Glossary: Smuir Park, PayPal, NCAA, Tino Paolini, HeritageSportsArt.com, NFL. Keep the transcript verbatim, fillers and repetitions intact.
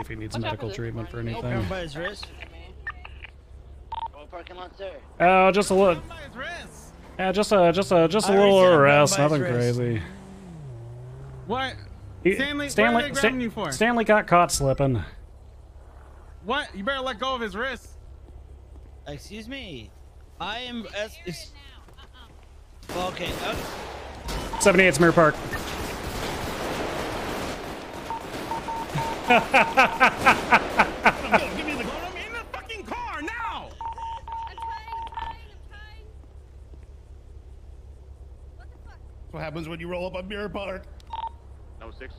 if he needs Watch medical treatment for anything. No by his wrist. Parking lot there. Oh, just a little. Yeah, just a just a just a I little arrest. Nothing crazy. What? He, Stanley, Stanley, what are they grabbing you for? Stanley got caught slipping. What? You better let go of his wrist. Excuse me. I am. As, is, well, okay. okay. seventy-eight Smuir Park. Yo, give me the gun. I'm in the fucking car now. I'm trying. I'm trying. I'm trying. What the fuck? What happens when you roll up on Smuir Park? No six.